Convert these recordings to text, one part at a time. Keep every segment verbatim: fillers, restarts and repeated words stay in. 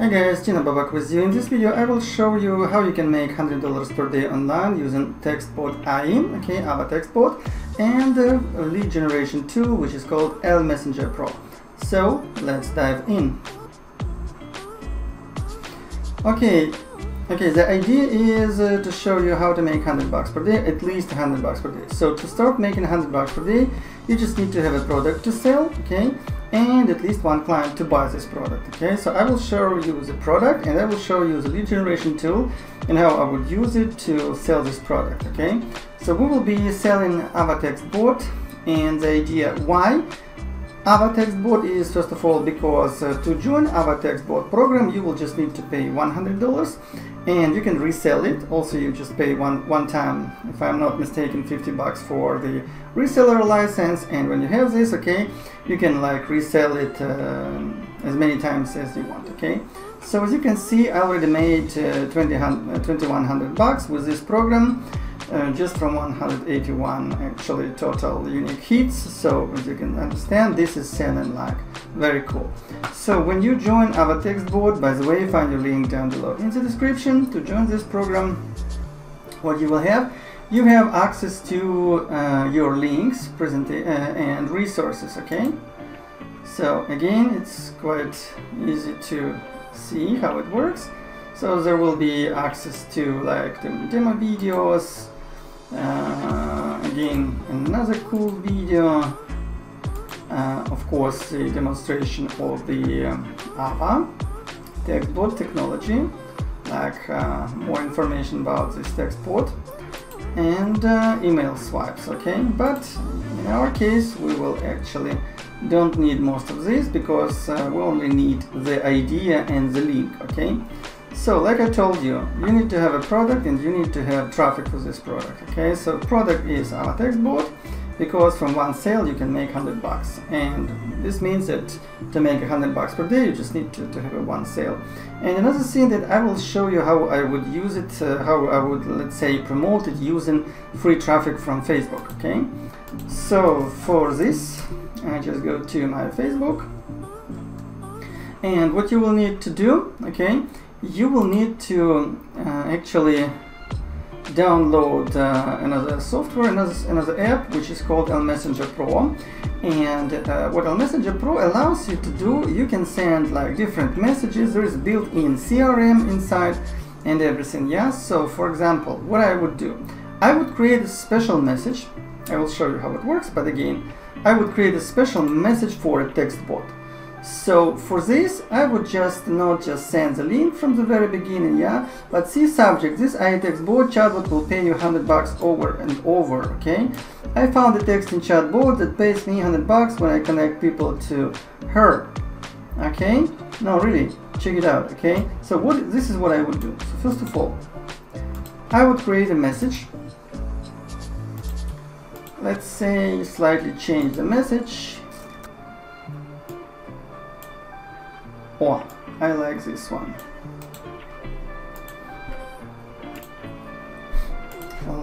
Hi guys, Gina Babak with you. In this video I will show you how you can make one hundred dollars per day online using Textbot A I, okay, Ava TextBot, and the lead generation tool which is called ELMessenger Pro. So let's dive in. Okay, okay. The idea is uh, to show you how to make one hundred bucks per day, at least one hundred bucks per day. So to start making one hundred bucks per day, you just need to have a product to sell, okay, and at least one client to buy this product, okay? So I will show you the product and I will show you the lead generation tool and how I would use it to sell this product, okay? So we will be selling Ava TextBot, and the idea why Ava TextBot is, first of all, because uh, to join Ava TextBot program you will just need to pay one hundred dollars and you can resell it. Also you just pay one one time, if I'm not mistaken, fifty bucks for the reseller license, and when you have this, okay, you can like resell it uh, as many times as you want, okay? So as you can see, I already made uh, twenty-one hundred bucks with this program. Uh, just from one hundred eighty-one actually total unique hits. So as you can understand, this is selling like very cool. So when you join Ava TextBot, by the way, find your link down below in the description to join this program. What you will have, you have access to uh, your links, present uh, and resources, okay? So again, it's quite easy to see how it works. So there will be access to like the demo videos. Uh, again, another cool video, uh, of course, the demonstration of the um, Ava TextBot technology, like uh, more information about this TextBot, and uh, email swipes, okay? But in our case, we will actually don't need most of this because uh, we only need the idea and the link, okay? So, like I told you, you need to have a product and you need to have traffic for this product, okay? So, product is Ava TextBot, because from one sale you can make one hundred bucks. And this means that to make one hundred bucks per day, you just need to, to have a one sale. And another thing that I will show you how I would use it, uh, how I would, let's say, promote it using free traffic from Facebook, okay? So, for this, I just go to my Facebook. And what you will need to do, okay? You will need to uh, actually download uh, another software, another, another app, which is called ELMessenger Pro. And uh, what ELMessenger Pro allows you to do, you can send like different messages. There is built-in C R M inside and everything. Yes. Yeah? So, for example, what I would do, I would create a special message. I will show you how it works. But again, I would create a special message for a text bot. So for this, I would just not just send the link from the very beginning, yeah, but see subject, this A I TextBot chatbot will pay you one hundred bucks over and over, okay? I found a text in chatbot that pays me one hundred bucks when I connect people to her, okay? No, really, check it out, okay? So what, this is what I would do. So first of all, I would create a message. Let's say slightly change the message. Oh, I like this one.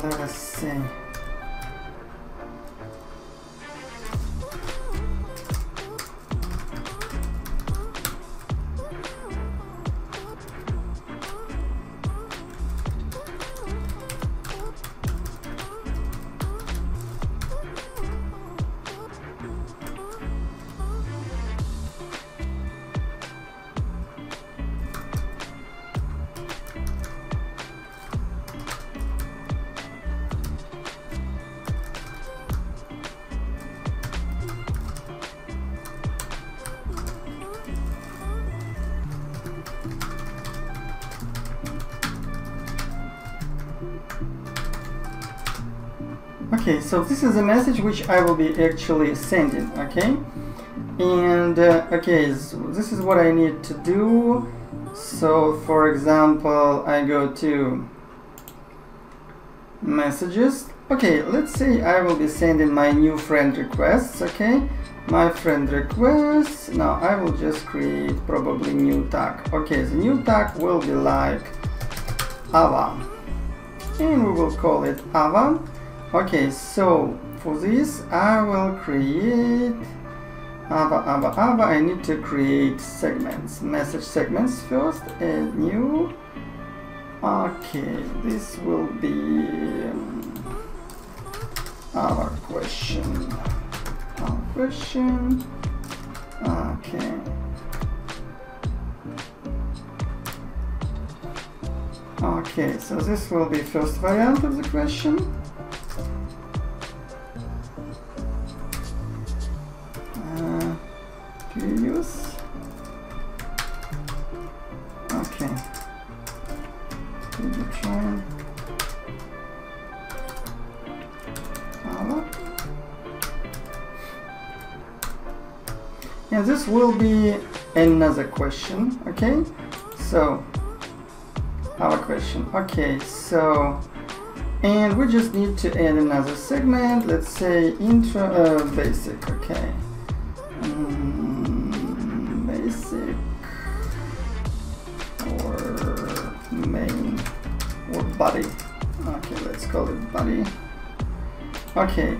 Let us see. Okay, so this is a message which I will be actually sending, okay? And, uh, okay, so this is what I need to do. So, for example, I go to messages. Okay, let's say I will be sending my new friend requests, okay? My friend requests. Now, I will just create probably new tag. Okay, the new tag will be like Ava. And we will call it Ava. Okay, so for this I will create Ava, Ava, Ava, I need to create segments, message segments first, add new. Okay, this will be um, our question, our question, okay. Okay, so this will be first variant of the question. Uh, curious. Okay. Did you try? And this will be another question. Okay, so our question. Okay, so and we just need to add another segment. Let's say intro uh, basic. Okay, um, basic or main or body. Okay, let's call it body. Okay,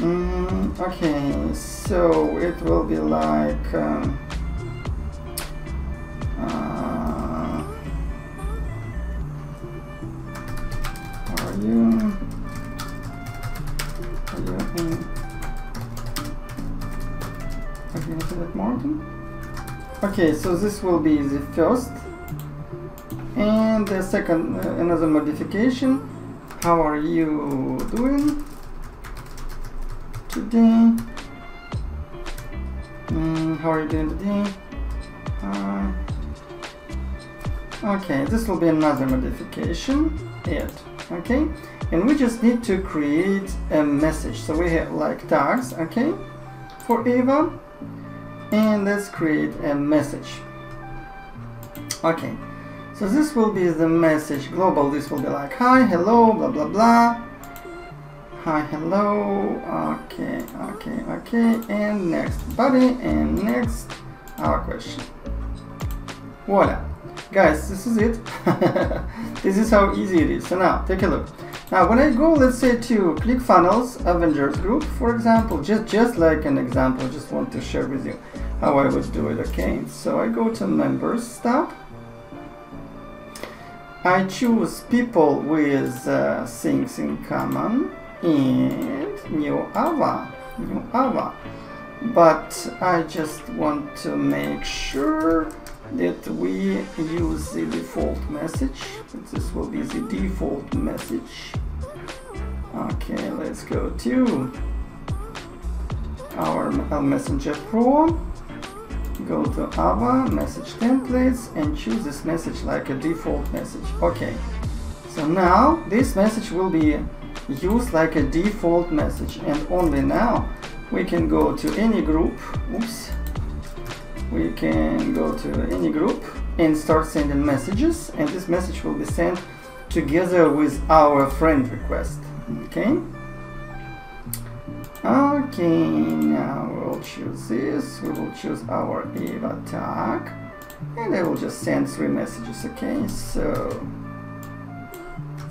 um, okay. So it will be like. Um, Okay, so this will be the first, and the second, uh, another modification. How are you doing today? Mm, how are you doing today? Uh, okay, this will be another modification. It. Okay, and we just need to create a message. So we have like tags, okay, for Ava. And let's create a message. Okay, so this will be the message global. This will be like hi, hello, blah blah blah. Hi, hello. Okay, okay, okay. And next body and next our question. Voila, guys, this is it. This is how easy it is. So now take a look. Now when I go, let's say to ClickFunnels Avengers group, for example, just just like an example, just want to share with you how I would do it. Okay, so I go to members tab. I choose people with uh, things in common and new Ava, new Ava. But I just want to make sure that we use the default message. This will be the default message. Okay, let's go to our ELMessenger Pro, go to Ava message templates and choose this message like a default message. Okay, so now this message will be used like a default message, and only now we can go to any group. Oops. We can go to any group and start sending messages, and this message will be sent together with our friend request. Okay. Okay, now we'll choose this. We will choose our Ava tag, and I will just send three messages. Okay, so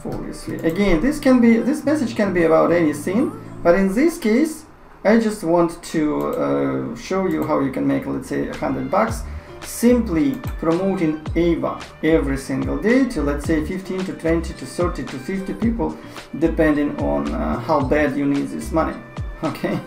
obviously, again, this can be this message can be about anything, but in this case, I just want to uh, show you how you can make, let's say, a hundred bucks simply promoting Ava every single day to, let's say, fifteen to twenty to thirty to fifty people, depending on uh, how bad you need this money. Okay.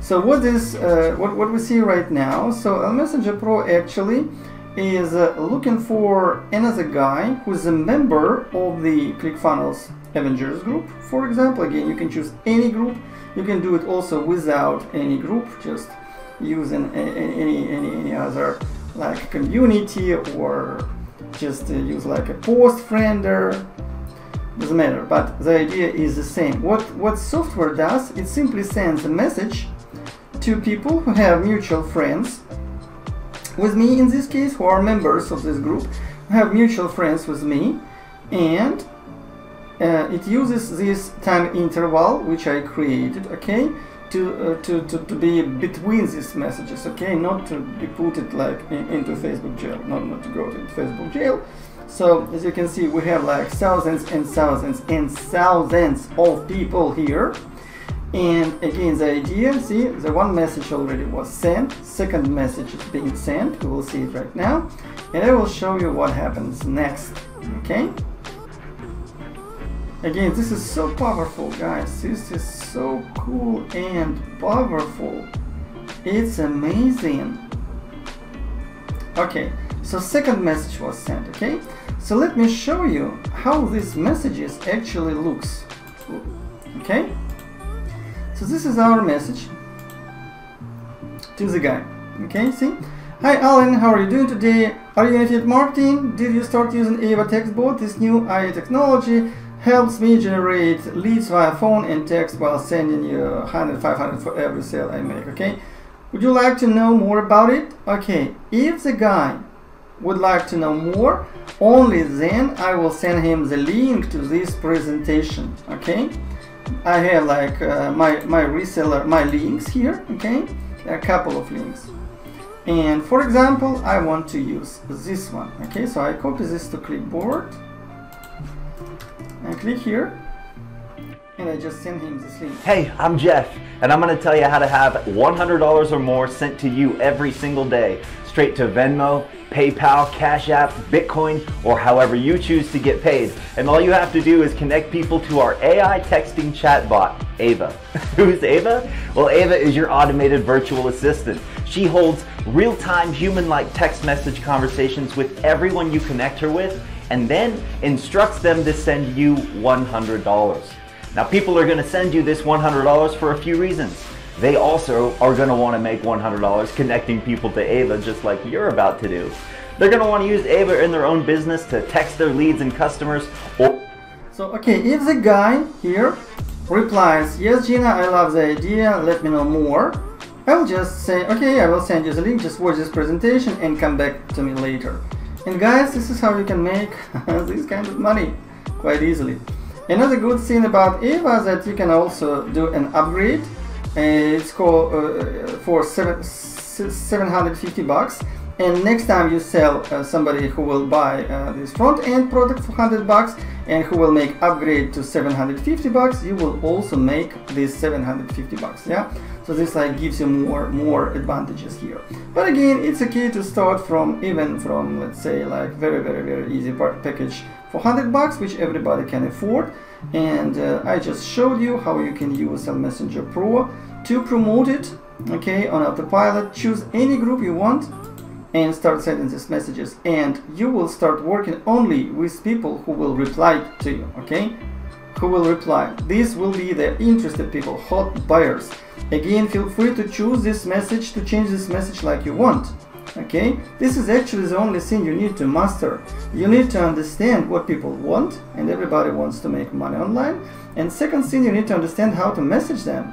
So what is uh, what what we see right now? So ELMessenger Pro actually is uh, looking for another guy who's a member of the ClickFunnels Avengers group, for example. Again, you can choose any group. You can do it also without any group, just using a, a, any, any any other like community, or just uh, use like a post friender. Doesn't matter. But the idea is the same. What what software does? It simply sends a message to people who have mutual friends with me. In this case, who are members of this group, who have mutual friends with me, and. Uh, it uses this time interval which I created, okay, to, uh, to, to, to be between these messages, okay, not to be put it like in, into Facebook jail, not, not to go to Facebook jail. So as you can see, we have like thousands and thousands and thousands of people here, And again, the idea, see, the one message already was sent, second message is being sent, we will see it right now, and I will show you what happens next, okay? Again, this is so powerful, guys, this is so cool and powerful, it's amazing. Okay, so second message was sent, okay? So let me show you how these messages actually looks, okay? So this is our message to the guy, okay, see? Hi Alan, how are you doing today? Are you into marketing? Did you start using Ava TextBot? This new A I technology helps me generate leads via phone and text while sending you one hundred, five hundred for every sale I make, okay? Would you like to know more about it? Okay, if the guy would like to know more, only then I will send him the link to this presentation, okay? I have like uh, my, my reseller, my links here, okay, a couple of links. And for example, I want to use this one, okay, so I copy this to clipboard. I click here, and I just send him this link. Hey, I'm Jeff, and I'm going to tell you how to have one hundred dollars or more sent to you every single day, straight to Venmo, PayPal, Cash App, Bitcoin, or however you choose to get paid. And all you have to do is connect people to our A I texting chatbot, Ava. Who's Ava? Well, Ava is your automated virtual assistant. She holds real-time, human-like text message conversations with everyone you connect her with, and then instructs them to send you one hundred dollars. Now, people are gonna send you this one hundred dollars for a few reasons. They also are going to want to make one hundred dollars connecting people to Ava, just like you're about to do. They're going to want to use Ava in their own business to text their leads and customers. Or so, okay, if the guy here replies, yes, Gina, I love the idea, let me know more, I'll just say, okay, I will send you the link, just watch this presentation and come back to me later. And guys, this is how you can make this kind of money quite easily. Another good thing about Ava is that you can also do an upgrade. Uh, it's called uh, for seven hundred fifty bucks, and next time you sell uh, somebody who will buy uh, this front end product for one hundred bucks and who will make upgrade to seven hundred fifty bucks, you will also make this seven hundred fifty bucks. Yeah, so this like gives you more more advantages here. But again, it's okay to start from even from, let's say, like very very very easy package for one hundred bucks, which everybody can afford. And uh, I just showed you how you can use ELMessenger Pro to promote it, okay, on autopilot. Choose any group you want and start sending these messages, and you will start working only with people who will reply to you, okay, who will reply. These will be the interested people, hot buyers. Again, feel free to choose this message, to change this message like you want, okay? This is actually the only thing you need to master. You need to understand what people want, and everybody wants to make money online. And second thing, you need to understand how to message them.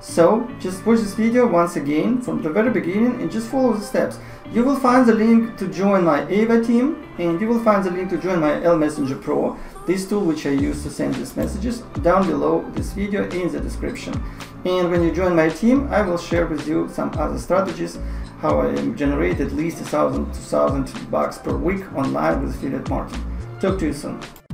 So just watch this video once again from the very beginning and just follow the steps. You will find the link to join my Ava team, and you will find the link to join my ELMessenger Pro, this tool which I use to send these messages, down below this video in the description. And when you join my team, I will share with you some other strategies, how I generate at least a thousand, two thousand bucks per week online with affiliate marketing. Talk to you soon.